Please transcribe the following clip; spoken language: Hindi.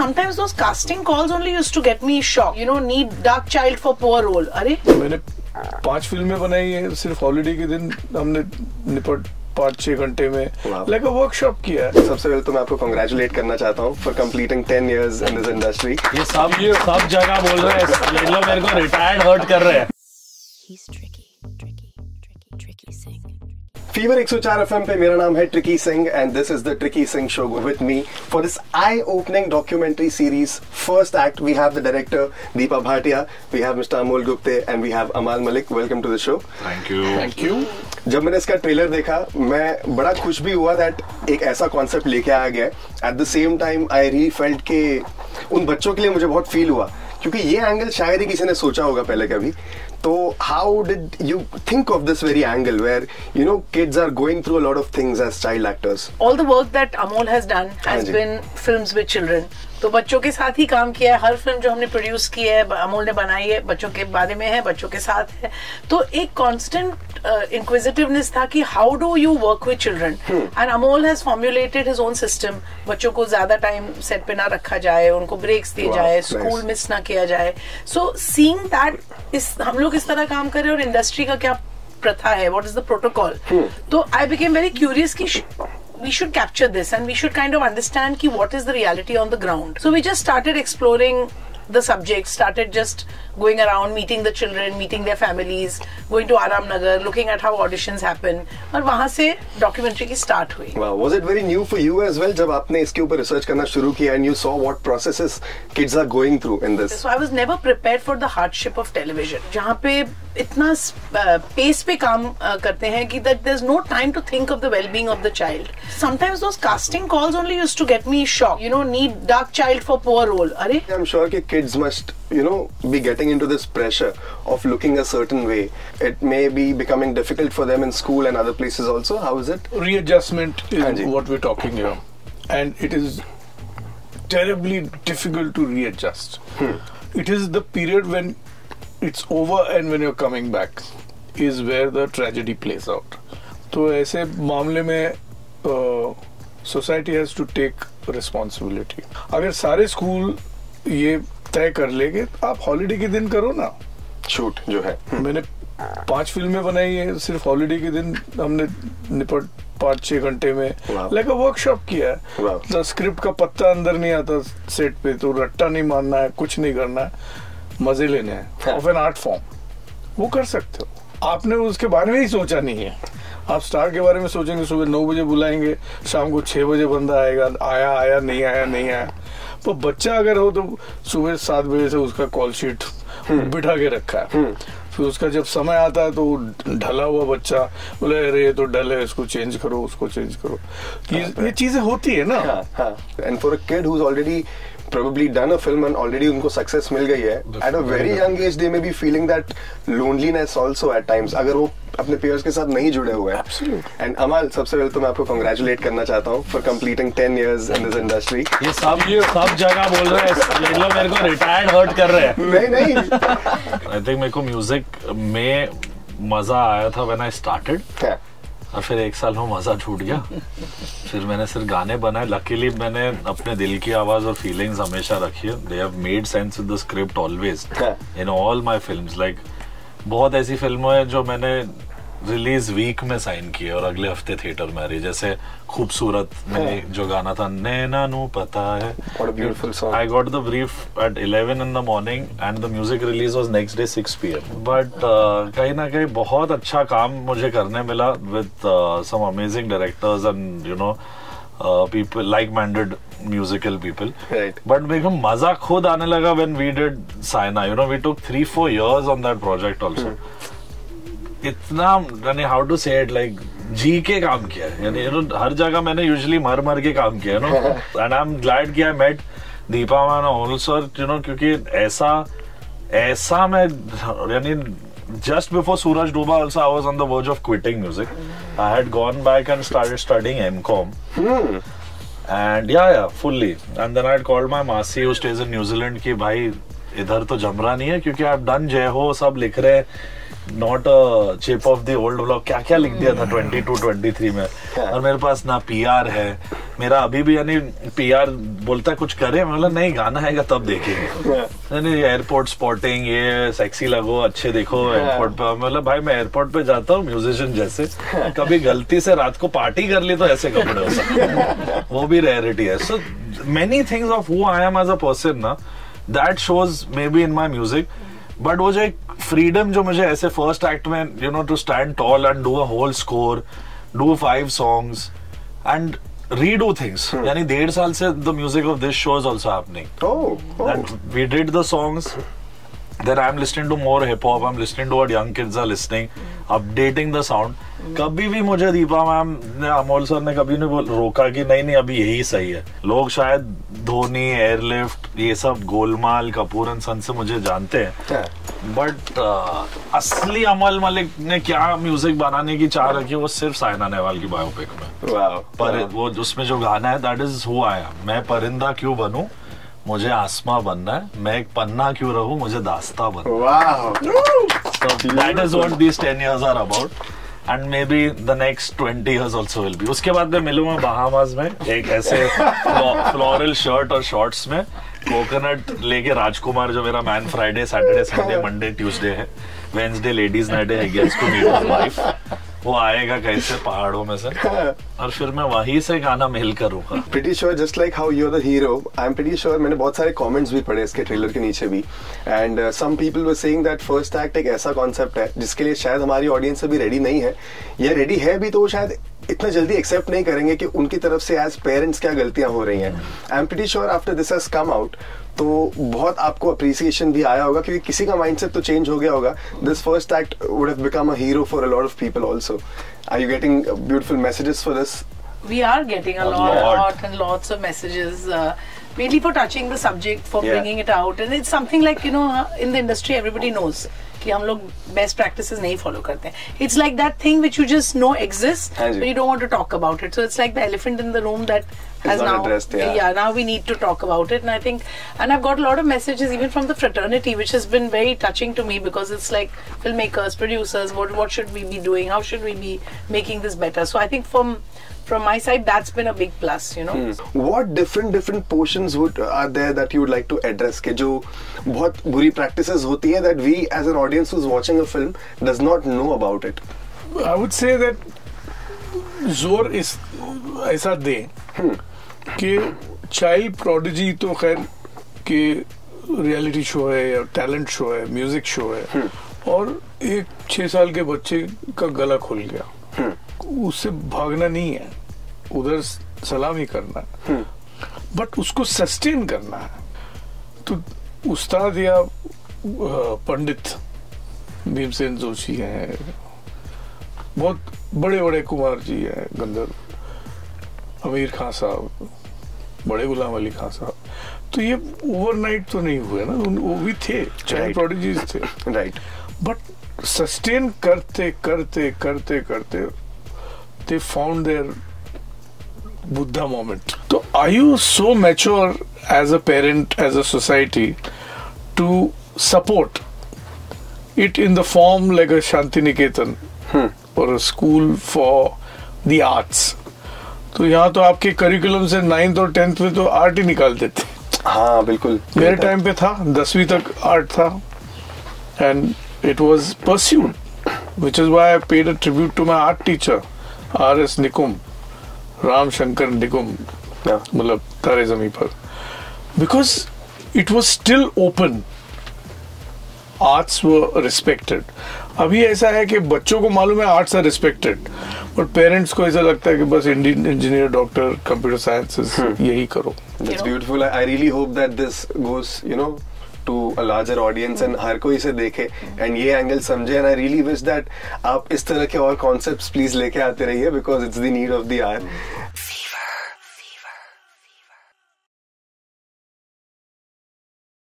sometimes those casting calls only used to get me shocked. You know, need dark child for poor role. अरे मैंने 5 फिल्में बनाई हैं सिर्फ हॉलिडे के दिन. हमने निपट 5-6 घंटे में लाइक अ वर्कशॉप किया है. सबसे पहले तो मैं आपको कांग्रेचुलेट करना चाहता हूँ for completing 10 years in this industry. ये सब जगह बोल रहे हैं ये लोग मेरे को रिटायर्ड हर्ट कर रहे हैं. Fever 104 FM पे मेरा नाम है Tricky Singh and this is the Tricky Singh show. With me for this eye-opening documentary series, first act, we have the director Deepa Bhatia, we have Mr. Amol Gupte and we have Amaal Mallik. Welcome to the show. Thank you. Thank you. जब मैंने इसका ट्रेलर देखा मैं बड़ा खुश भी हुआ दैट एक ऐसा कॉन्सेप्ट लेके आया गया. At the same time I really felt के उन बच्चों के लिए मुझे बहुत फील हुआ क्योंकि ये एंगल शायद ही किसी ने सोचा होगा पहले कभी. तो how did you think of this very angle where you know kids are going through a lot of things as child actors. All the work that Amol has done has been films with children. तो बच्चों के साथ ही काम किया है. हर फिल्म जो हमने प्रोड्यूस की है अमोल ने बनाई है बच्चों के बारे में है बच्चों के साथ है. तो एक कांस्टेंट इंक्विजिटिवनेस था कि how do you work with children and Amol has formulated his own system. बच्चों को ज्यादा टाइम सेट पे ना रखा जाए उनको ब्रेक्स दिए जाए स्कूल मिस ना किया जाए. सो सीइंग दैट इस हम लोग किस तरह काम करें और इंडस्ट्री का क्या प्रथा है व्हाट इज द प्रोटोकॉल. तो आई बिकेम वेरी क्यूरियस कि we should capture this and we should kind of understand ki what is the reality on the ground. So we just started exploring the subject, started just going around meeting the children, meeting their families, going to Aram Nagar, looking at how auditions happen aur wahan se documentary ki start hui. Wow, was it very new for you as well jab aapne iske upar research karna shuru kiya and you saw what processes kids are going through in this? So I was never prepared for the hardship of television jahan pe इतना पेस पे काम करते हैं कि that there is no time to think of the wellbeing of the child. Sometimes those casting calls only used to get me shock. You know need dark child for poor role. अरे आई एम श्योर कि kids must you know be getting into this pressure of looking a certain way. It may be becoming difficult for them in school and other places also. How is it? Readjustment is what we're talking here and it is terribly difficult to readjust. It is the period when it's over and when you're coming back is where the tragedy plays out. तो ऐसे मामले में society has to take responsibility. अगर सारे स्कूल ये तय कर लेंगे आप हॉलिडे के दिन करो ना शूट जो है. मैंने 5 फिल्में बनाई है सिर्फ हॉलिडे के दिन. हमने निपट 5-6 घंटे में लाइक अ वर्कशॉप किया है. तो स्क्रिप्ट का पत्ता अंदर नहीं आता सेट पे तो रट्टा नहीं मारना है कुछ नहीं करना है मजे लेने हैं ऑफ एन आर्ट फॉर्म. वो कर सकते हो. आपने उसके बारे में ही सोचा नहीं है. आप स्टार के बारे में सोचेंगे सुबह 9 बजे बुलाएंगे शाम को 6 बजे बंदा आएगा आया नहीं आया. पर बच्चा अगर हो तो सुबह 7 बजे से उसका कॉल शीट बिठा के रखा है. फिर उसका जब समय आता है तो ढला हुआ बच्चा बोले अरे ये तो डल है इसको चेंज करो उसको चेंज करो. ये चीजें होती है ना. And for a kid who is already probably done a film and already उनको success मिल गई है. At a very young age they may be feeling that loneliness also at times अगर वो अपने peers के साथ नहीं जुड़े हुए हैं. Absolutely. And Amal सबसे पहले तो मैं आपको congratulate करना चाहता हूँ for completing 10 years in this industry. ये सब जगह बोल रहे हैं ये लोग मेरे को retired hurt कर रहे हैं. नहीं I think मेरे को music में मजा आया था when I started. Yeah. और फिर एक साल में मजा छूट गया. फिर मैंने सिर्फ गाने बनाए. लकीली मैंने अपने दिल की आवाज और फीलिंग्स हमेशा रखी है. They have made sense in the script always in all my films. Like बहुत ऐसी फिल्में हैं जो मैंने रिलीज वीक में साइन किए और अगले हफ्ते थिएटर में आ रही. जैसे खूबसूरत में जो गाना था नैना नू पता है. I got the brief at 11 in the morning and the music release was next day 6 PM. But कहीं ना कहीं बहुत अच्छा काम मुझे करने मिला with some amazing directors and you know people like minded musical people. But मेरे को मजा खुद आने लगा when we did Saina. You know we took 3-4 years on that project also. इतना यानी हाउ टू से इट लाइक जी के काम किया है यानी यू नो हर जगह मैंने यूजुअली मर के काम किया no. And I am glad कि I met Deepa man also you know क्योंकि ऐसा मैं यानी just before Suraj Duba also I was on the verge of quitting music. I had gone back and started studying MCOM. And yeah fully. And then I had called my masi who stays in New Zealand कि भाई इधर तो जमरा नहीं है क्योंकि I've done जय हो सब लिख रहे not a shape of the old vlog क्या क्या लिख दिया था 22-23 में. और मेरे पास ना पीआर है मेरा अभी भी, यानी पीआर बोलता कुछ करे, मतलब नहीं गाना आएगा तब देखेंगे. यानी एयरपोर्ट स्पॉटिंग, ये सेक्सी लगो, अच्छे देखो एयरपोर्ट पे. मतलब भाई मैं एयरपोर्ट पे जाता हूँ म्यूजिशियन जैसे, कभी गलती से रात को पार्टी कर ली तो ऐसे कपड़े हो सकते, वो भी रेयरिटी है. So many things of who I am as a person ना, that shows may be in my music. But वो जो एक फ्रीडम जो मुझे ऐसे फर्स्ट एक्ट में, you know, to stand tall and do a whole score, do 5 songs and redo things. यानी 1.5 साल से the music of this show is also happening. We did the songs, then I am listening to more hip hop, I am listening to what young kids are listening, updating the sound. कभी भी मुझे दीपा मैम ने, अमोल सर ने कभी नहीं रोका कि नहीं नहीं अभी यही सही है. लोग शायद धोनी, एयरलिफ्ट, ये सब गोलमाल, कपूर एंड सन से मुझे जानते हैं, बट असली अमल मलिक ने क्या म्यूजिक बनाने की चाह रखी वो सिर्फ साइना नेहवाल की बायोपिक में. पर वो उसमें जो गाना है that is who I am. मैं परिंदा क्यों बनूं, मुझे आसमां बनना है. मैं एक पन्ना क्यों रहूं, मुझे दास्तां बनना. And maybe the next 20 years also will be. उसके बाद मैं मिलूंगा बहामास में एक ऐसे फ्लोरल शर्ट और शॉर्ट्स में, कोकोनट लेके. राजकुमार जो मेरा man, Friday, Saturday, Sunday, Monday, Tuesday है, वेंसडे लेडीज नाइट है, gets to meet his wife. वो आएगा कैसे पहाड़ों में से, और फिर मैं वहीं से गाना मेल करूंगा. Pretty sure just like how you're the hero, I'm pretty sure मैंने बहुत सारे comments भी पढ़े इसके ट्रेलर के नीचे भी, and some people were saying that first act एक ऐसा concept है जिसके लिए शायद हमारी audience अभी ready नहीं है, या ready है भी तो शायद इतना जल्दी एक्सेप्ट नहीं करेंगे कि उनकी तरफ से एज पेरेंट्स क्या गलतियां हो रही हैं. I am pretty sure after this has come out तो बहुत आपको अप्रिसिएशन भी आया होगा, क्योंकि किसी का माइंडसेट तो चेंज हो गया होगा. This first act would have become a hero for a lot of people also. Are you getting beautiful messages for this? We are getting a lot and lots of messages, mainly for touching the subject, for bringing it out, and it's something like, you know, in the industry everybody knows कि हम लोग best practices नहीं follow करते. It's like that thing which you just know exists, but you don't want to talk about it. So it's like the elephant in the room that has now addressed. Yeah, now we need to talk about it, and I think, and I've got a lot of messages even from the fraternity, which has been very touching to me because it's like filmmakers, producers, what should we be doing? How should we be making this better? So I think from my side that's been a big plus, you know. What different portions would are there that you would like to address ke jo bahut buri practices hoti hai that we as an audience who's watching a film does not know about it? I would say that zor is aisa de ke child prodigy to khair ke reality show hai ya talent show hai, music show hai, aur ek 6 साल के बच्चे का गला खुल गया, उससे भागना नहीं है, उधर सलामी करना, बट उसको सस्टेन करना है. तो उस्ताद या पंडित भीमसेन जोशी हैं, बहुत बड़े बड़े कुमार जी हैं, गंधर्व, आमिर खान साहब, बड़े गुलाम अली खान साहब, तो ये ओवरनाइट तो नहीं हुए ना, वो भी थे, चाइल्ड प्रोडिजीज थे, राइट, बट सस्टेन करते करते करते करते they found their Buddha moment. So are you so mature as a parent, as a society, to support it in the form like a Shantiniketan or a school for the arts? So यहाँ तो आपके curriculum से 9th और 10th में तो art ही निकाल देते. हाँ बिल्कुल. मेरे time पे था 10वीं तक art था, and it was pursued, which is why I paid a tribute to my art teacher. R S. Nikum, Ramshankar Nikum, मतलब तारे ज़मीं पर, because it was still open, arts were respected. अभी ऐसा है कि बच्चों को मालूम है arts are respected, but parents को ऐसा लगता है कि बस engineer, doctor, computer sciences यही करो. That's beautiful. I really hope that this goes, you know, to a larger audience and हर कोई इसे देखे and ये angle समझे, and I really wish that आप इस तरह के और concepts please लेके आते रहिए because it's the need of the hour.